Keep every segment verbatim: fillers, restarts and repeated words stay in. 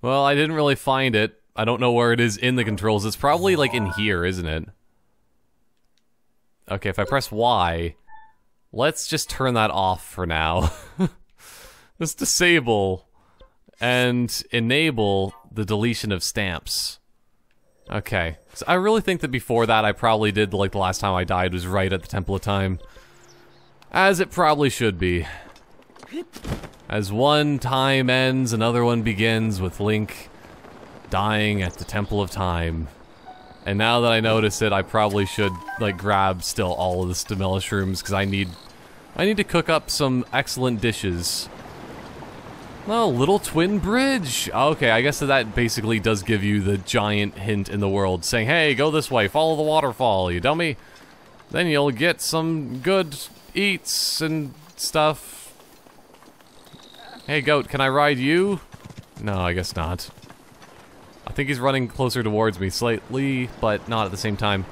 Well, I didn't really find it. I don't know where it is in the controls. It's probably, like, in here, isn't it? Okay, if I press Y, let's just turn that off for now. Let's disable and enable the deletion of stamps. Okay, so I really think that before that I probably did, like, the last time I died was right at the Temple of Time. As it probably should be. As one time ends, another one begins with Link dying at the Temple of Time. And now that I notice it, I probably should, like, grab still all of the Stamella Shrooms, because I need... I need to cook up some excellent dishes. Oh, Little Twin Bridge! Okay, I guess that, that basically does give you the giant hint in the world, saying, hey, go this way, follow the waterfall, you dummy. Then you'll get some good eats and stuff. Hey, goat, can I ride you? No, I guess not. I think he's running closer towards me slightly, but not at the same time.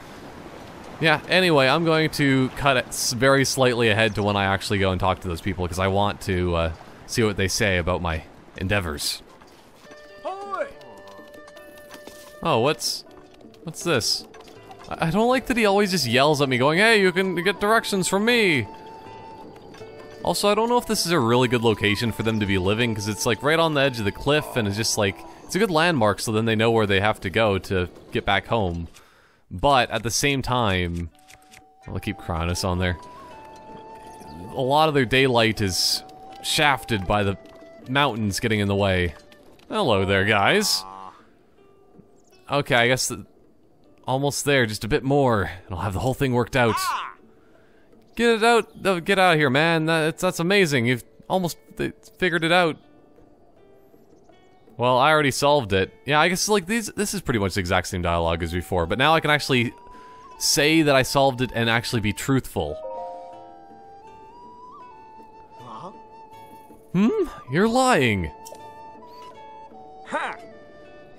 Yeah, anyway, I'm going to cut it very slightly ahead to when I actually go and talk to those people, because I want to uh, see what they say about my endeavors. Oh, what's... what's this? I, I don't like that he always just yells at me going, hey, you can get directions from me! Also, I don't know if this is a really good location for them to be living, because it's like right on the edge of the cliff, and it's just like... it's a good landmark, so then they know where they have to go to get back home. But, at the same time... I'll keep Kronos on there. A lot of their daylight is shafted by the mountains getting in the way. Hello there, guys. Okay, I guess... the, almost there, just a bit more, and I'll have the whole thing worked out. Get it out! Get out of here, man! That's, that's amazing, you've almost figured it out. Well, I already solved it. Yeah, I guess, like, these, this is pretty much the exact same dialogue as before, but now I can actually say that I solved it and actually be truthful. Huh? Hmm? You're lying. Ha!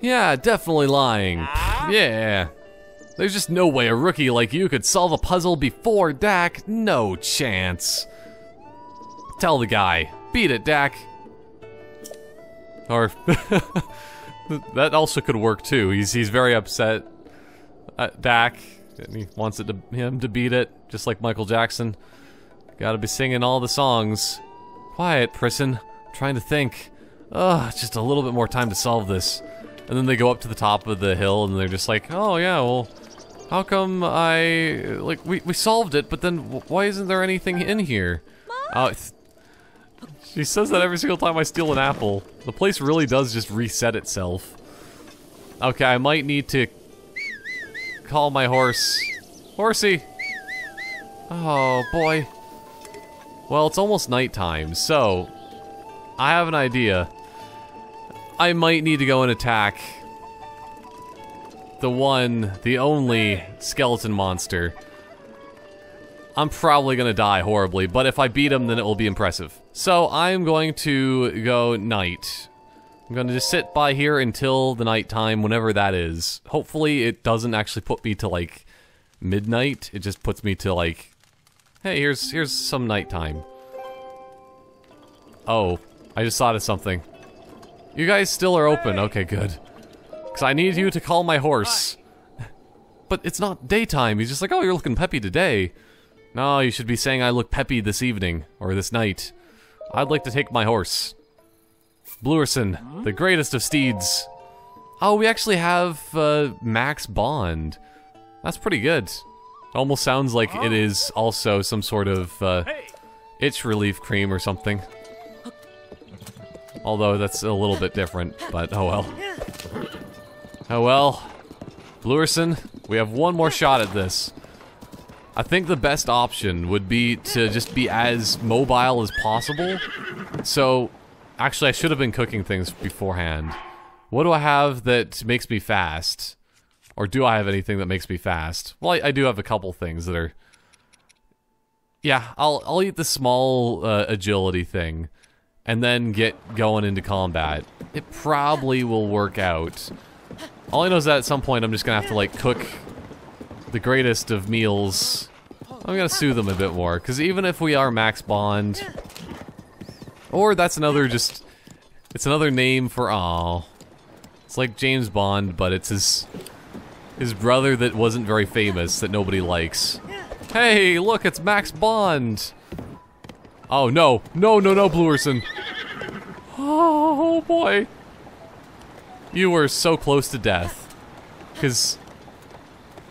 Yeah, definitely lying. Ah? Yeah. There's just no way a rookie like you could solve a puzzle before Dak. No chance. Tell the guy. Beat it, Dak. Or, that also could work too. He's, he's very upset at Dak, and he wants it to, him to beat it, just like Michael Jackson. Gotta be singing all the songs. Quiet, person. I'm trying to think. Ugh, just a little bit more time to solve this. And then they go up to the top of the hill, and they're just like, oh yeah, well, how come I, like, we, we solved it, but then why isn't there anything in here? Oh, she says that every single time I steal an apple. The place really does just reset itself. Okay, I might need to call my horse. Horsey! Oh, boy. Well, it's almost nighttime, so I have an idea. I might need to go and attack the one, the only skeleton monster. I'm probably gonna die horribly, but if I beat him, then it will be impressive. So, I'm going to go night. I'm gonna just sit by here until the night time, whenever that is. Hopefully, it doesn't actually put me to, like, midnight. It just puts me to, like, hey, here's, here's some nighttime. Oh, I just thought of something. You guys still are open. Okay, good. Because I need you to call my horse. But it's not daytime. He's just like, oh, you're looking peppy today. No, you should be saying I look peppy this evening, or this night. I'd like to take my horse. Bluerson, the greatest of steeds. Oh, we actually have uh, Max Bond. That's pretty good. Almost sounds like it is also some sort of uh, itch relief cream or something. Although that's a little bit different, but oh well. Oh well. Bluerson, we have one more shot at this. I think the best option would be to just be as mobile as possible. So, actually I should have been cooking things beforehand. What do I have that makes me fast? Or do I have anything that makes me fast? Well, I, I do have a couple things that are... Yeah, I'll, I'll eat the small uh, agility thing. And then get going into combat. It probably will work out. All I know is that at some point I'm just gonna have to, like, cook the greatest of meals. I'm gonna sue them a bit more, because even if we are Max Bond, or that's another just, it's another name for, aw, It's like James Bond, but it's his... his brother that wasn't very famous, that nobody likes. Hey, look, it's Max Bond! Oh, no. No, no, no, Bluerson. Oh, boy. You were so close to death. Because...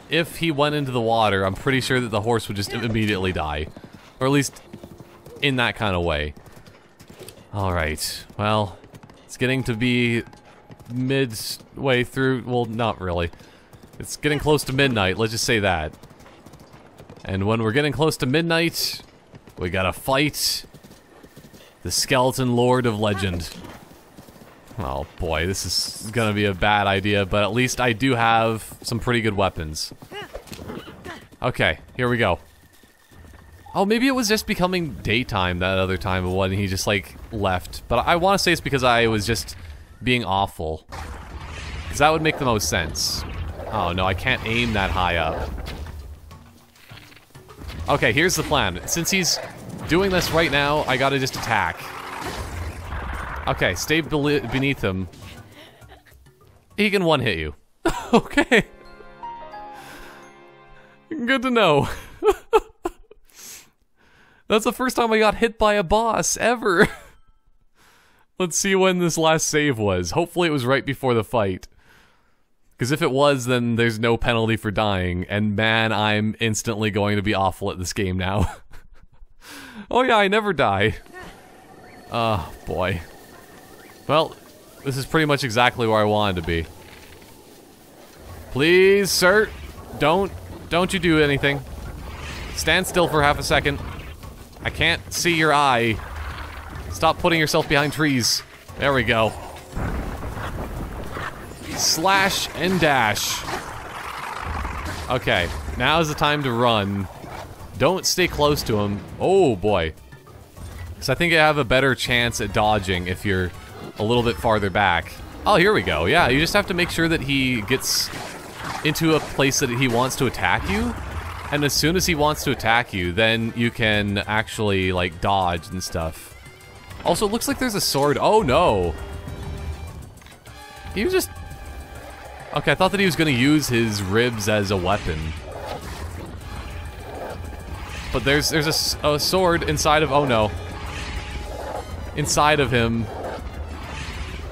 if he went into the water, I'm pretty sure that the horse would just immediately die. Or at least... in that kind of way. Alright, well... it's getting to be... midway through... well, not really. It's getting close to midnight, let's just say that. And when we're getting close to midnight... we gotta fight the Skeleton Lord of Legend. Oh boy, this is gonna be a bad idea, but at least I do have some pretty good weapons. Okay, here we go. Oh, maybe it was just becoming daytime that other time, but when he just like left. But I want to say it's because I was just being awful, because that would make the most sense. Oh no, I can't aim that high up. Okay, here's the plan. Since he's doing this right now, I gotta just attack. Okay, stay be beneath him. He can one-hit you. Okay. Good to know. That's the first time I got hit by a boss, ever. Let's see when this last save was. Hopefully it was right before the fight. Because if it was, then there's no penalty for dying, and man, I'm instantly going to be awful at this game now. Oh yeah, I never die. Oh, boy. Well, this is pretty much exactly where I wanted to be. Please, sir, don't, don't you do anything. Stand still for half a second. I can't see your eye. Stop putting yourself behind trees. There we go. Slash and dash. Okay, now is the time to run. Don't stay close to him. Oh boy. So I think I have a better chance at dodging if you're a little bit farther back. Oh, here we go. Yeah, you just have to make sure that he gets into a place that he wants to attack you. And as soon as he wants to attack you, then you can actually like dodge and stuff. Also, it looks like there's a sword. Oh no. He was just... okay, I thought that he was going to use his ribs as a weapon. But there's there's a, a sword inside of... oh no. Inside of him.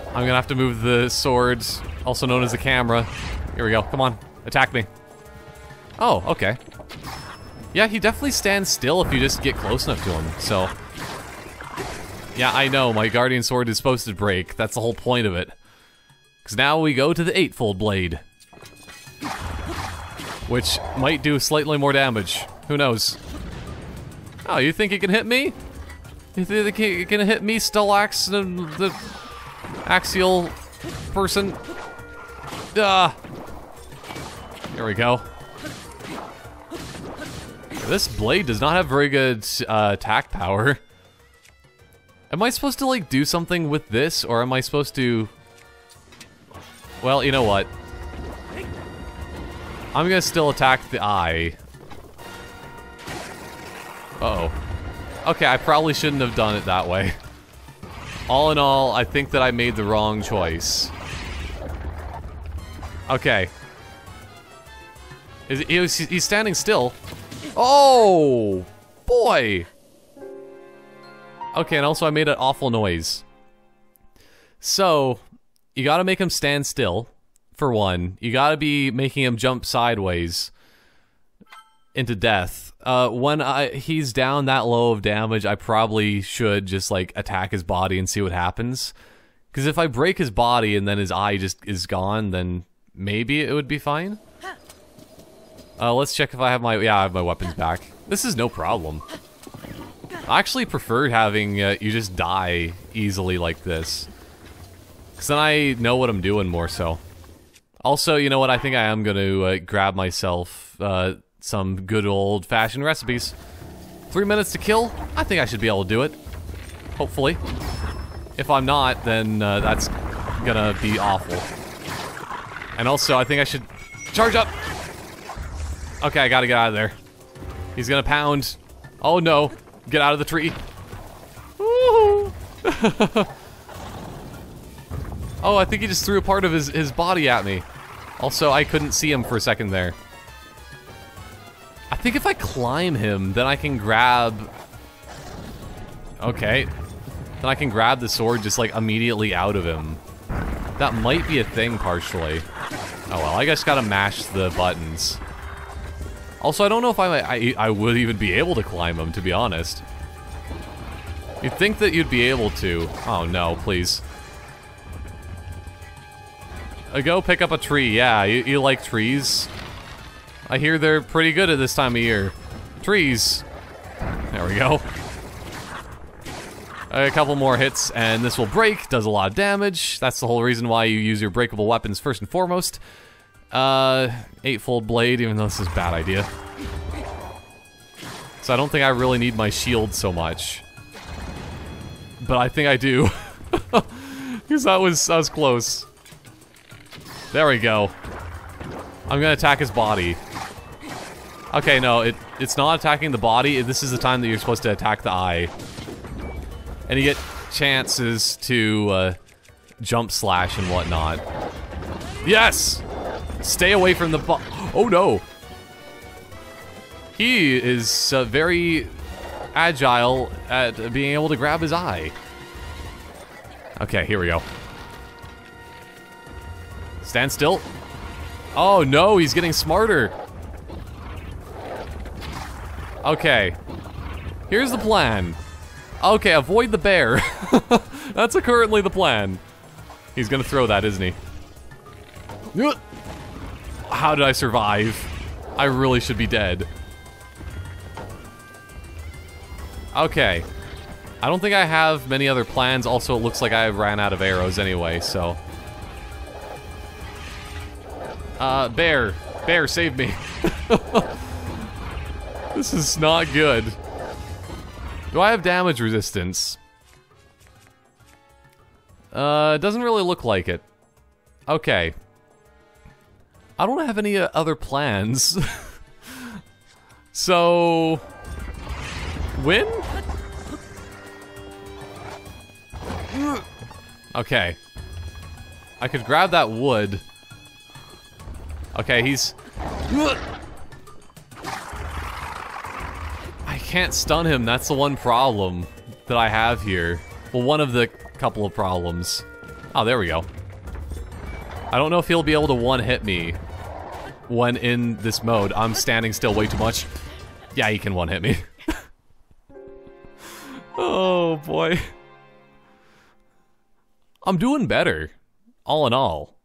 I'm going to have to move the sword, also known as the camera. Here we go, come on, attack me. Oh, okay. Yeah, he definitely stands still if you just get close enough to him, so... yeah, I know, my guardian sword is supposed to break, that's the whole point of it. Because now we go to the Eightfold Blade, which might do slightly more damage. Who knows? Oh, you think it can hit me? You think it can hit me, Stellax, the axial person? Ah! There we go. This blade does not have very good uh, attack power. Am I supposed to, like, do something with this, or am I supposed to... well, you know what? I'm gonna still attack the eye. Uh oh. Okay, I probably shouldn't have done it that way. All in all, I think that I made the wrong choice. Okay. Is he, he's, he's standing still. Oh! Boy! Okay, and also I made an awful noise. So... you gotta make him stand still, for one. You gotta be making him jump sideways into death. Uh, when I, he's down that low of damage, I probably should just, like, attack his body and see what happens. Because if I break his body and then his eye just is gone, then maybe it would be fine. Uh, let's check if I have my... yeah, I have my weapons back. This is no problem. I actually preferred having uh, you just die easily like this. Because then I know what I'm doing more so. Also, you know what, I think I am going to uh, grab myself uh, some good old-fashioned recipes. Three minutes to kill? I think I should be able to do it. Hopefully. If I'm not, then uh, that's gonna be awful. And also, I think I should charge up! Okay, I gotta get out of there. He's gonna pound. Oh no, get out of the tree. Woohoo! Oh, I think he just threw a part of his, his body at me. Also, I couldn't see him for a second there. I think if I climb him, then I can grab... Okay. Then I can grab the sword just, like, immediately out of him. That might be a thing, partially. Oh, well, I just gotta mash the buttons. Also, I don't know if I, I, I would even be able to climb him, to be honest. You'd think that you'd be able to. Oh, no, please. Uh, go pick up a tree. Yeah, you, you like trees? I hear they're pretty good at this time of year. Trees. There we go. A couple more hits, and this will break. Does a lot of damage. That's the whole reason why you use your breakable weapons first and foremost. Uh, Eightfold Blade, even though this is a bad idea. So I don't think I really need my shield so much. But I think I do. Because that was, that was close. There we go. I'm gonna attack his body. Okay, no, it it's not attacking the body. This is the time that you're supposed to attack the eye. And you get chances to uh, jump slash and whatnot. Yes! Stay away from the bo- Oh no! He is uh, very agile at being able to grab his eye. Okay, here we go. Stand still. Oh no, he's getting smarter. Okay. Here's the plan. Okay, avoid the bear. That's currently the plan. He's gonna throw that, isn't he? How did I survive? I really should be dead. Okay. I don't think I have many other plans. Also, it looks like I ran out of arrows anyway, so... Uh, bear. Bear, save me. This is not good. Do I have damage resistance? Uh, it doesn't really look like it. Okay. I don't have any uh, other plans. So... Win? Okay. I could grab that wood. Okay, he's... I can't stun him, that's the one problem that I have here. Well, one of the couple of problems. Oh, there we go. I don't know if he'll be able to one-hit me when in this mode. I'm standing still way too much. Yeah, he can one-hit me. Oh, boy. I'm doing better, all in all.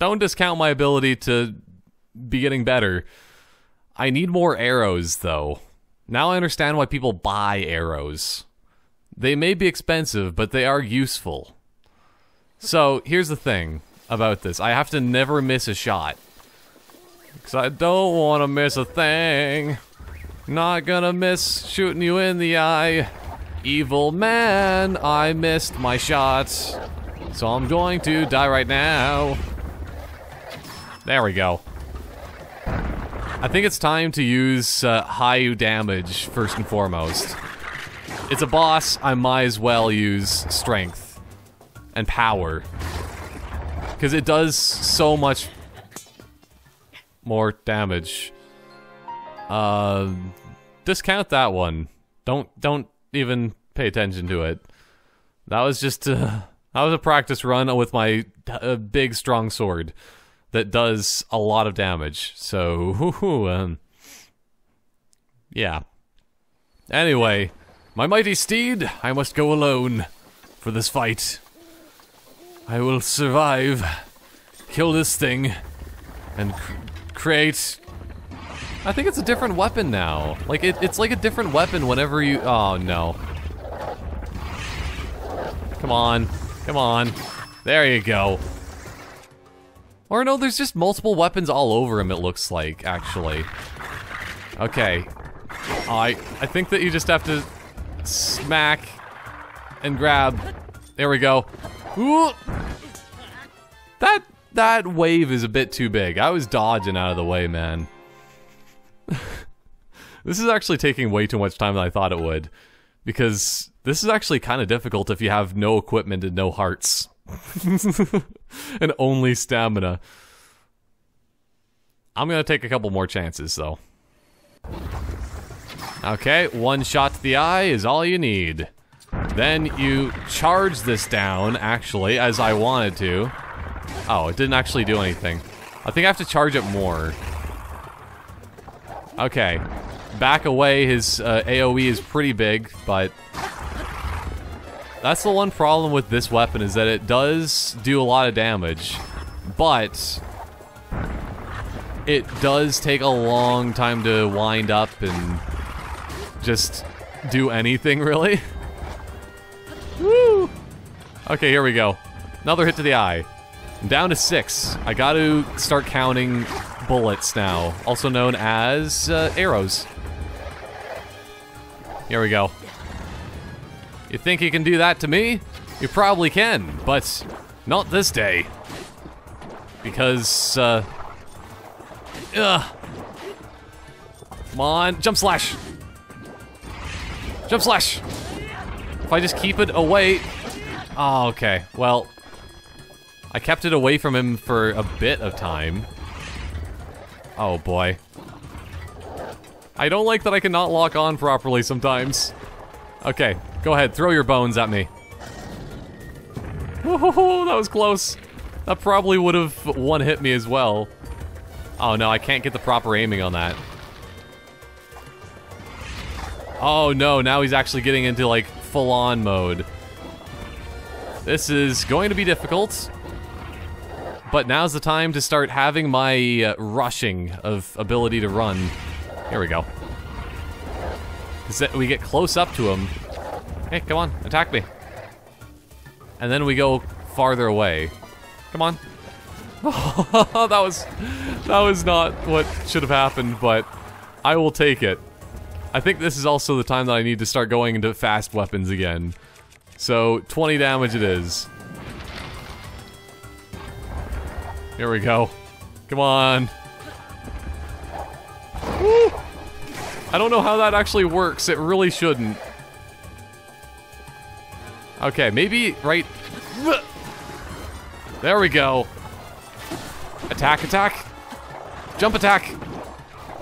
Don't discount my ability to be getting better. I need more arrows, though. Now I understand why people buy arrows. They may be expensive, but they are useful. So, here's the thing about this. I have to never miss a shot. Because I don't want to miss a thing. Not gonna miss shooting you in the eye. Evil man, I missed my shots. So I'm going to die right now. There we go. I think it's time to use uh, high damage first and foremost. It's a boss, I might as well use strength and power. Because it does so much more damage. Uh, discount that one. Don't don't even pay attention to it. That was just uh, that was a practice run with my uh, big strong sword. That does a lot of damage, so, whoo-hoo, um, yeah. Anyway, my mighty steed, I must go alone for this fight. I will survive, kill this thing, and cr create... I think it's a different weapon now. Like, it, it's like a different weapon whenever you... Oh, no. Come on, come on. There you go. Or no, there's just multiple weapons all over him, it looks like, actually. Okay. I I think that you just have to smack and grab. There we go. Ooh. That, that wave is a bit too big. I was dodging out of the way, man. This is actually taking way too much time than I thought it would. Because this is actually kind of difficult if you have no equipment and no hearts. And only stamina. I'm gonna take a couple more chances, though. Okay, one shot to the eye is all you need. Then you charge this down, actually, as I wanted to. Oh, it didn't actually do anything. I think I have to charge it more. Okay. Back away, his uh, A O E is pretty big, but... That's the one problem with this weapon, is that it does do a lot of damage. But... It does take a long time to wind up and... just do anything, really. Woo! Okay, here we go. Another hit to the eye. I'm down to six. I gotta start counting bullets now, also known as uh, arrows. Here we go. You think you can do that to me? You probably can, but not this day. Because, uh... Ugh. Come on, jump slash! Jump slash! If I just keep it away... Oh, okay. Well, I kept it away from him for a bit of time. Oh, boy. I don't like that I cannot lock on properly sometimes. Okay, go ahead. Throw your bones at me. Woohoo, that was close. That probably would have one-hit me as well. Oh, no, I can't get the proper aiming on that. Oh, no, now he's actually getting into, like, full-on mode. This is going to be difficult. But now's the time to start having my uh, rushing of ability to run. Here we go. We get close up to him. Hey, come on, attack me. And then we go farther away. Come on. Oh, that was, that was not what should have happened, but I will take it. I think this is also the time that I need to start going into fast weapons again. So, twenty damage it is. Here we go. Come on. Woo! I don't know how that actually works. It really shouldn't. Okay, maybe right... There we go. Attack, attack. Jump attack.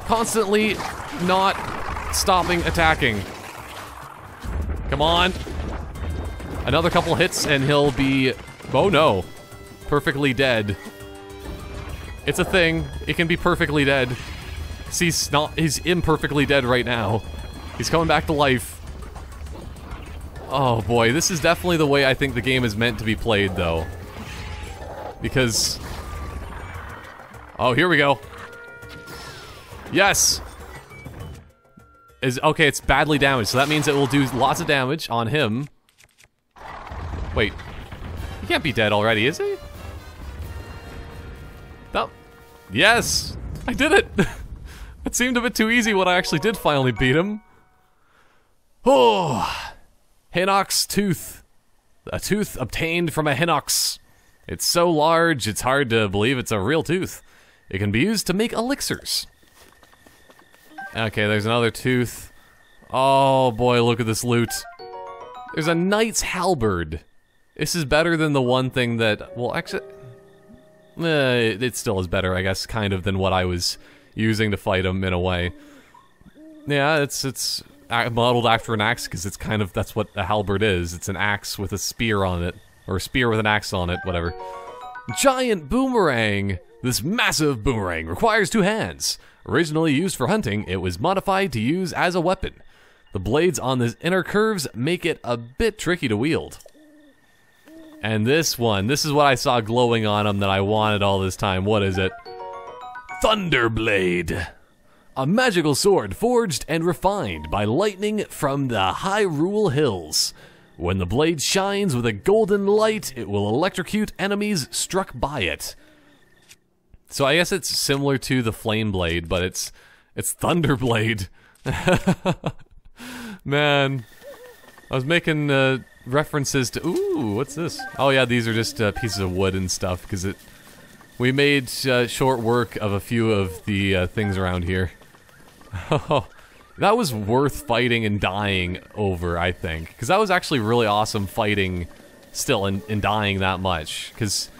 Constantly not... stopping attacking. Come on. Another couple hits and he'll be... Oh no. Perfectly dead. It's a thing. It can be perfectly dead. See, he's not... he's imperfectly dead right now. He's coming back to life. Oh boy, this is definitely the way I think the game is meant to be played though. Because... Oh, here we go. Yes! Is, okay, it's badly damaged, so that means it will do lots of damage on him. Wait. He can't be dead already, is he? That, yes! I did it! It seemed a bit too easy when I actually did finally beat him. Oh! Hinox tooth. A tooth obtained from a Hinox. It's so large, it's hard to believe it's a real tooth. It can be used to make elixirs. Okay, there's another tooth. Oh boy, look at this loot. There's a knight's halberd. This is better than the one thing that... Well, actually... Eh, it still is better, I guess, kind of, than what I was using to fight him, in a way. Yeah, it's it's modeled after an axe, because it's kind of... That's what a halberd is. It's an axe with a spear on it. Or a spear with an axe on it, whatever. Giant boomerang! This massive boomerang requires two hands. Originally used for hunting, it was modified to use as a weapon. The blades on this inner curves make it a bit tricky to wield. And this one, this is what I saw glowing on him that I wanted all this time. What is it? Thunderblade! A magical sword forged and refined by lightning from the Hyrule Hills. When the blade shines with a golden light, it will electrocute enemies struck by it. So I guess it's similar to the Flame Blade, but it's it's Thunderblade. Man, I was making uh, references to ooh, what's this? Oh yeah, these are just uh, pieces of wood and stuff because it we made uh, short work of a few of the uh, things around here. Oh, that was worth fighting and dying over, I think, because that was actually really awesome fighting still in, in dying that much, because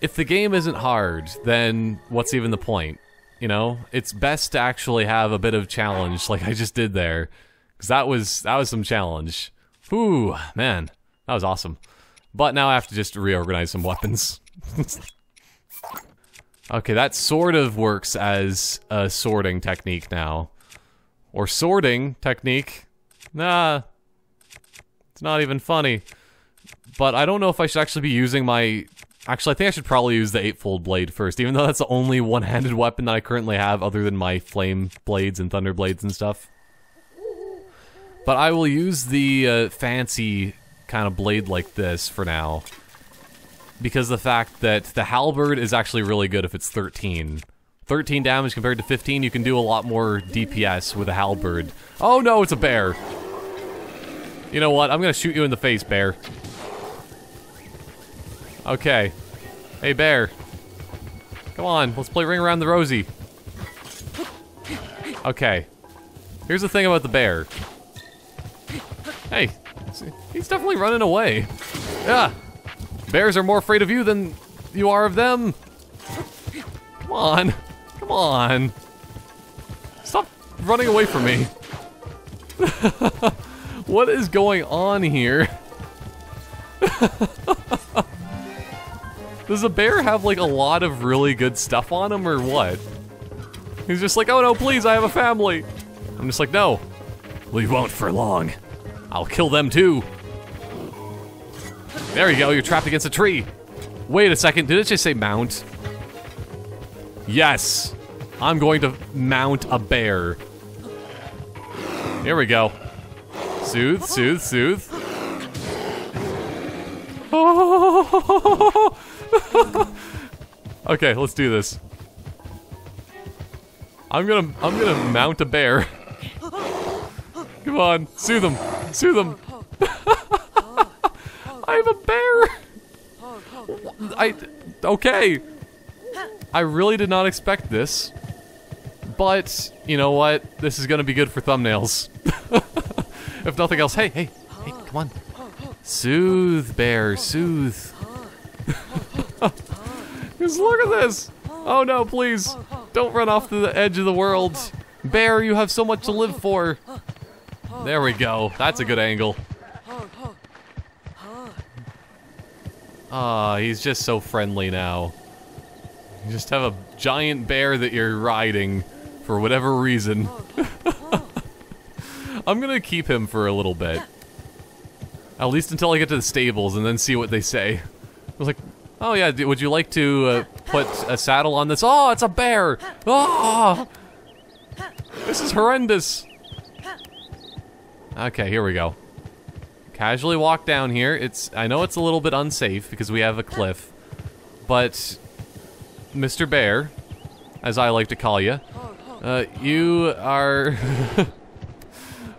if the game isn't hard, then what's even the point? You know, it's best to actually have a bit of challenge, like I just did there, because that was that was some challenge. Ooh, man, that was awesome. But now I have to just reorganize some weapons. Okay, that sort of works as a sorting technique now. Or sorting technique. Nah. It's not even funny. But I don't know if I should actually be using my... Actually, I think I should probably use the Eightfold Blade first, even though that's the only one-handed weapon that I currently have other than my flame blades and thunder blades and stuff. But I will use the uh, fancy kind of blade like this for now. Because the fact that the halberd is actually really good if it's thirteen. thirteen damage compared to fifteen, you can do a lot more D P S with a halberd. Oh no, it's a bear! You know what, I'm gonna shoot you in the face, bear. Okay. Hey, bear. Come on, let's play Ring Around the Rosie. Okay. Here's the thing about the bear. Hey, he's definitely running away. Yeah. Bears are more afraid of you than you are of them. Come on. Come on. Stop running away from me. What is going on here? Does a bear have like a lot of really good stuff on him or what? He's just like, oh no, please, I have a family. I'm just like, no. We won't for long. I'll kill them too. There you go, you're trapped against a tree. Wait a second, did it just say mount? Yes. I'm going to mount a bear. Here we go. Soothe, soothe, soothe. Oh. Okay, let's do this. I'm gonna I'm gonna mount a bear. Come on, soothe him. Soothe him. I have a bear! I... Okay! I really did not expect this. But, you know what? This is gonna be good for thumbnails. If nothing else, hey, hey, hey, come on. Soothe, bear, soothe. Just look at this! Oh no, please! Don't run off to the edge of the world! Bear, you have so much to live for! There we go, that's a good angle. Ah, oh, he's just so friendly now. You just have a giant bear that you're riding for whatever reason. I'm gonna keep him for a little bit. At least until I get to the stables and then see what they say. I was like, oh yeah, would you like to uh, put a saddle on this? Oh, it's a bear! Oh! This is horrendous! Okay, here we go. Casually walk down here. It's I know it's a little bit unsafe because we have a cliff, but Mister Bear, as I like to call you, uh, you are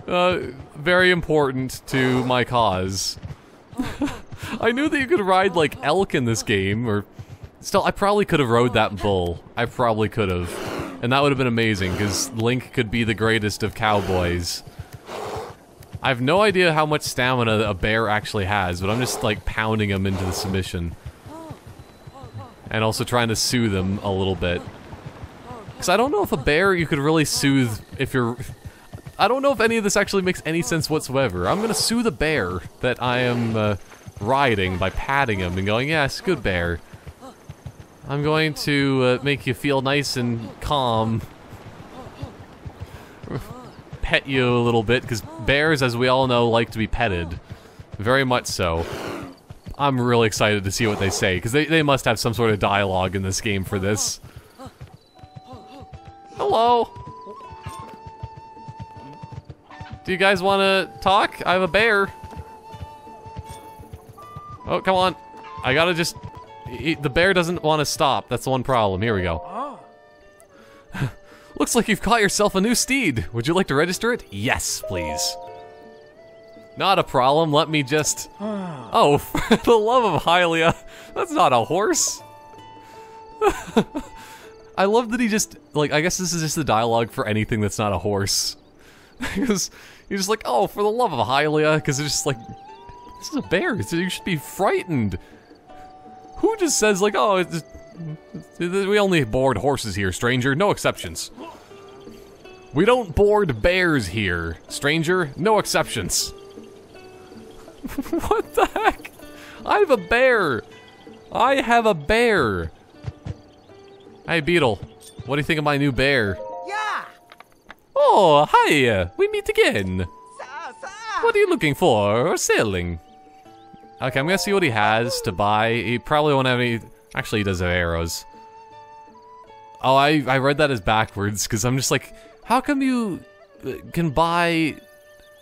uh, very important to my cause. I knew that you could ride like elk in this game, or still, I probably could have rode that bull. I probably could have, and that would have been amazing because Link could be the greatest of cowboys. I have no idea how much stamina a bear actually has, but I'm just like pounding him into the submission. And also trying to soothe him a little bit. Because I don't know if a bear you could really soothe if you're... I don't know if any of this actually makes any sense whatsoever. I'm gonna soothe a bear that I am uh, riding by patting him and going, yes, good bear. I'm going to uh, make you feel nice and calm. Pet you a little bit, because bears, as we all know, like to be petted. Very much so. I'm really excited to see what they say, because they, they must have some sort of dialogue in this game for this. Hello! Do you guys want to talk? I have a bear. Oh, come on. I gotta just... The bear doesn't want to stop. That's the one problem. Here we go. Looks like you've caught yourself a new steed. Would you like to register it? Yes, please. Not a problem, let me just... Oh, for the love of Hylia, that's not a horse. I love that he just, like, I guess this is just the dialogue for anything that's not a horse. Because he's just like, oh, for the love of Hylia, because it's just like, This is a bear, so you should be frightened. Who just says, like, oh, it's, it's, we only board horses here, stranger. No exceptions. We don't board bears here, stranger. No exceptions. What the heck? I have a bear. I have a bear. Hey, Beetle. What do you think of my new bear? Yeah. Oh, hi. We meet again. What are you looking for or selling? Okay, I'm gonna see what he has to buy. He probably won't have any... Actually, he does have arrows. Oh, I, I read that as backwards, because I'm just like, how come you can buy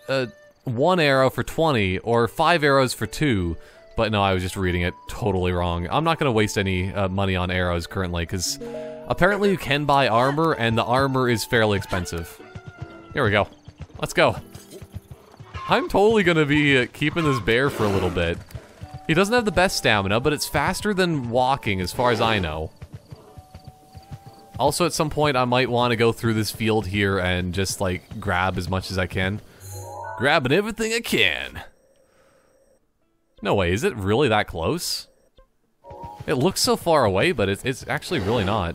uh, one arrow for twenty, or five arrows for two? But no, I was just reading it totally wrong. I'm not gonna waste any uh, money on arrows currently, because apparently you can buy armor, and the armor is fairly expensive. Here we go. Let's go. I'm totally gonna be uh, keeping this bear for a little bit. He doesn't have the best stamina, but it's faster than walking as far as I know. Also, at some point, I might want to go through this field here and just, like, grab as much as I can. Grabbing everything I can. No way, is it really that close? It looks so far away, but it's, it's actually really not.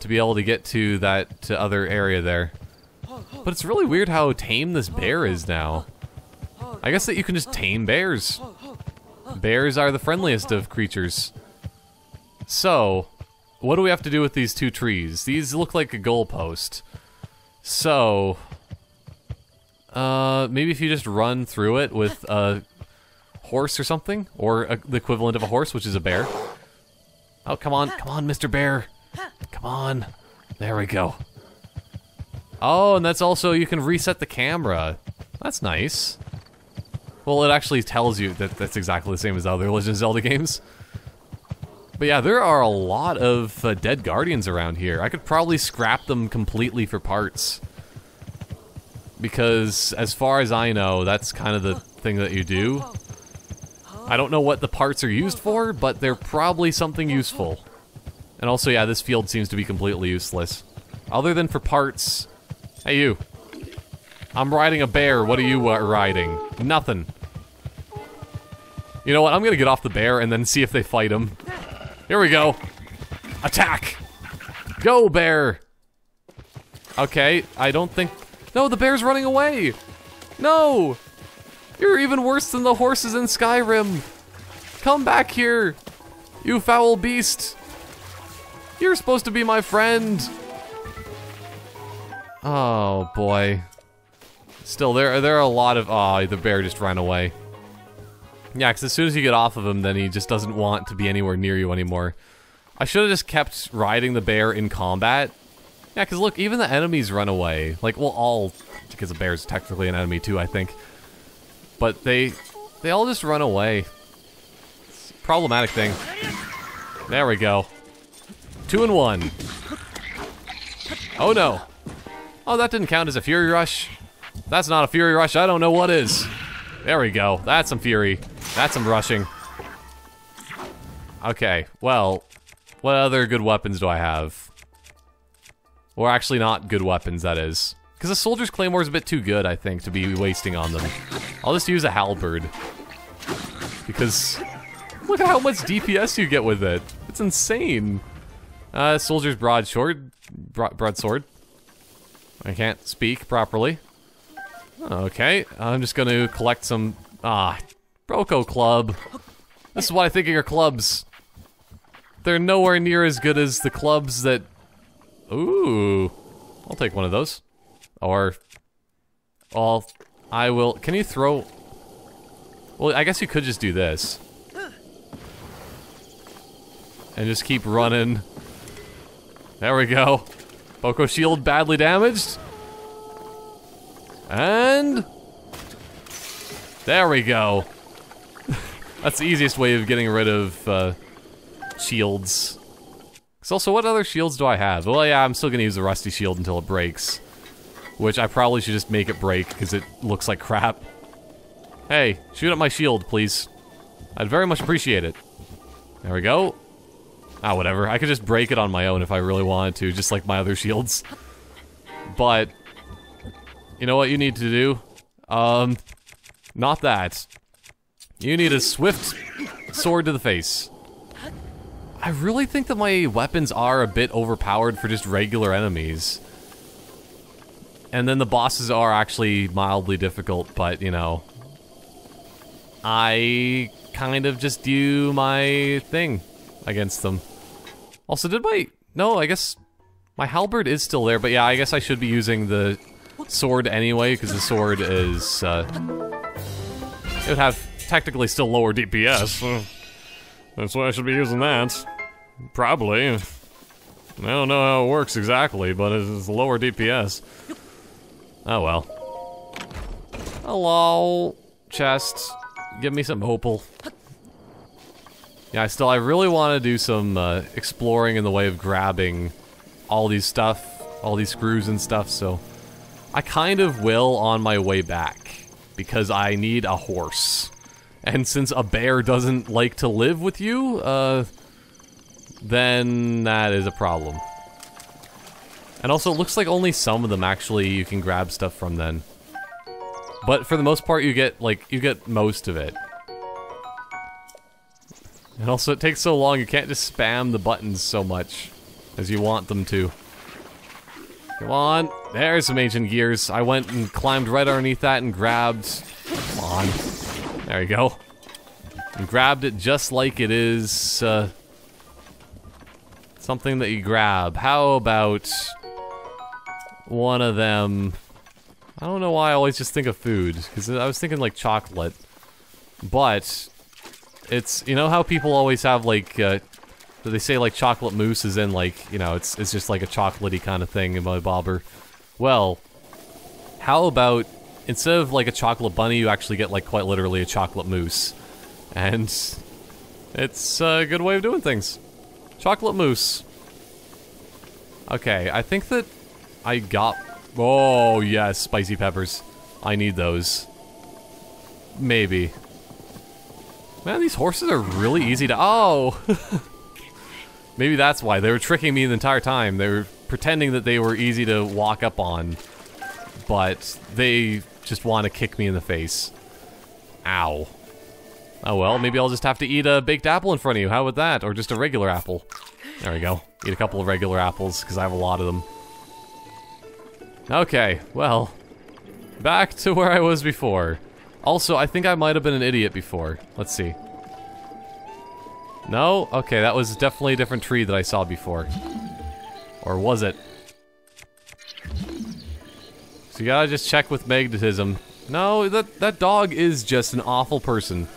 To be able to get to that to other area there. But it's really weird how tame this bear is now. I guess that you can just tame bears. Bears are the friendliest of creatures. So, what do we have to do with these two trees? These look like a goalpost. So, uh, maybe if you just run through it with a horse or something, or a, the equivalent of a horse, which is a bear. Oh, come on, come on, Mister Bear. Come on. There we go. Oh, and that's also, you can reset the camera. That's nice. Well, it actually tells you that that's exactly the same as the other Legend of Zelda games. But yeah, there are a lot of uh, dead guardians around here. I could probably scrap them completely for parts. Because, as far as I know, that's kind of the thing that you do. I don't know what the parts are used for, but they're probably something useful. And also, yeah, this field seems to be completely useless. Other than for parts... Hey, you. I'm riding a bear. What are you uh, riding? Nothing. You know what? I'm gonna get off the bear and then see if they fight him. Here we go. Attack! Go, bear! Okay, I don't think... No, the bear's running away! No! You're even worse than the horses in Skyrim! Come back here! You foul beast! You're supposed to be my friend! Oh, boy. Still, there, there are a lot of... Aw, oh, the bear just ran away. Yeah, because as soon as you get off of him, then he just doesn't want to be anywhere near you anymore. I should have just kept riding the bear in combat. Yeah, because look, even the enemies run away. Like, well, all... Because the bear's technically an enemy, too, I think. But they... They all just run away. It's a problematic thing. There we go. Two and one. Oh, no. Oh, that didn't count as a Fury Rush. That's not a Fury Rush, I don't know what is. There we go, that's some Fury. That's some rushing. Okay, well, what other good weapons do I have? Or actually not good weapons, that is. Because the Soldier's Claymore is a bit too good, I think, to be wasting on them. I'll just use a Halberd. Because look at how much D P S you get with it. It's insane. Uh, Soldier's Broadsword. Broadsword. I can't speak properly. Okay, I'm just going to collect some... Ah, Broco Club. This is what I think of your clubs. They're nowhere near as good as the clubs that... Ooh, I'll take one of those. Or... I'll... I will... Can you throw... Well, I guess you could just do this. And just keep running. There we go. Boko Shield badly damaged. And... There we go. That's the easiest way of getting rid of uh, shields. Because also, what other shields do I have? Well, yeah, I'm still going to use the Rusty Shield until it breaks. Which I probably should just make it break, because it looks like crap. Hey, shoot up my shield, please. I'd very much appreciate it. There we go. Ah, whatever. I could just break it on my own if I really wanted to, just like my other shields. But, you know what you need to do? Um, not that. You need a swift sword to the face. I really think that my weapons are a bit overpowered for just regular enemies. And then the bosses are actually mildly difficult, but, you know, I kind of just do my thing against them. Also, did my... No, I guess my halberd is still there, but yeah, I guess I should be using the sword anyway, because the sword is, uh... it would have technically still lower D P S, so that's why I should be using that. Probably. I don't know how it works exactly, but it's lower D P S. Oh well. Hello, chest. Give me some opal. Yeah, I still, I really want to do some uh, exploring in the way of grabbing all these stuff, all these screws and stuff, so I kind of will on my way back, because I need a horse. And since a bear doesn't like to live with you, uh, then that is a problem. And also, it looks like only some of them actually you can grab stuff from then. But for the most part, you get, like, you get most of it. And also, it takes so long, you can't just spam the buttons so much as you want them to. Come on, there's some ancient gears. I went and climbed right underneath that and grabbed... Come on. There you go. And grabbed it just like it is, uh... something that you grab. How about... one of them... I don't know why I always just think of food, because I was thinking, like, chocolate. But... it's, you know how people always have, like, uh... they say, like, chocolate mousse is in, like, you know, it's it's just like a chocolatey kind of thing in my bobber. Well, how about instead of like a chocolate bunny, you actually get like quite literally a chocolate mousse, and it's a good way of doing things. Chocolate mousse. Okay, I think that I got. Oh yes, spicy peppers. I need those. Maybe. Man, these horses are really easy to. Oh. Maybe that's why. They were tricking me the entire time. They were pretending that they were easy to walk up on, but they just want to kick me in the face. Ow. Oh well, maybe I'll just have to eat a baked apple in front of you. How about that? Or just a regular apple. There we go. Eat a couple of regular apples, because I have a lot of them. Okay, well. Back to where I was before. Also, I think I might have been an idiot before. Let's see. No? Okay, that was definitely a different tree that I saw before. Or was it? So you gotta just check with magnetism. No, that, that dog is just an awful person.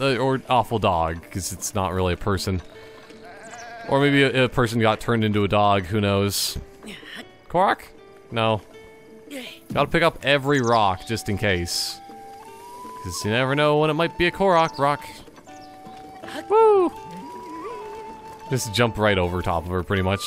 Uh, or awful dog, because it's not really a person. Or maybe a, a person got turned into a dog, who knows. Korok? No. Gotta pick up every rock, just in case. Because you never know when it might be a Korok rock. Woo! Just jump right over top of her, pretty much.